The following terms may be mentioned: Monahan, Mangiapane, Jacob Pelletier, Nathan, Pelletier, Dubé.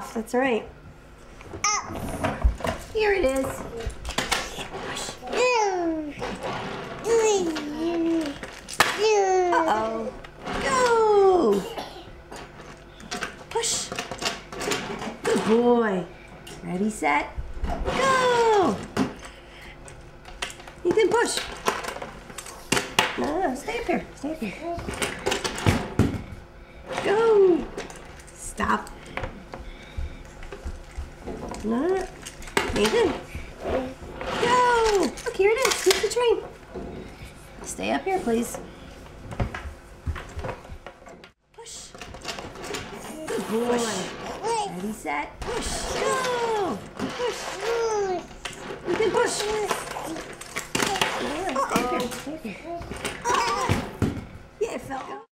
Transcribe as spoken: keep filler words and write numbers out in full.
off. That's right. Oh. Here it is. Uh-oh. Go! Push. Good boy. Ready, set, go! Nathan, push. No, no, stay up here. Stay up here. Go! Stop. No, no, no. Nathan. Go! Look, here it is. Here's the train. Stay up here, please. Push. Good boy. Push. Ready, set, push. Go! Push. Nathan, push. No, no, stay up here. Stay up here. Yeah, it fell.